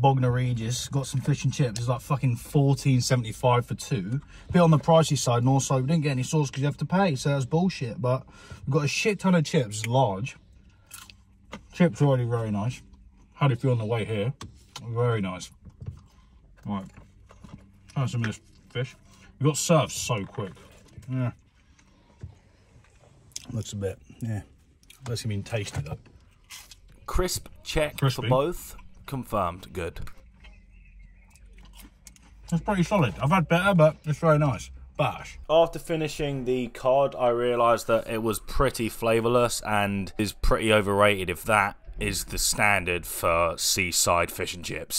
Bognor Regis, got some fish and chips. It's like fucking $14.75 for two. Bit on the pricey side, and also we didn't get any sauce because you have to pay, so that's bullshit. But we've got a shit ton of chips, large. Chips are already very nice. How do you feel on the way here? Very nice. All right, have some of this fish. We got served so quick. Yeah. Looks a bit, yeah. That's gonna be tasty though. Crisp check. Crispy for both. Confirmed good. That's pretty solid. I've had better, but it's very nice. Bash. After finishing the cod, I realised that it was pretty flavourless and is pretty overrated if that is the standard for seaside fish and chips.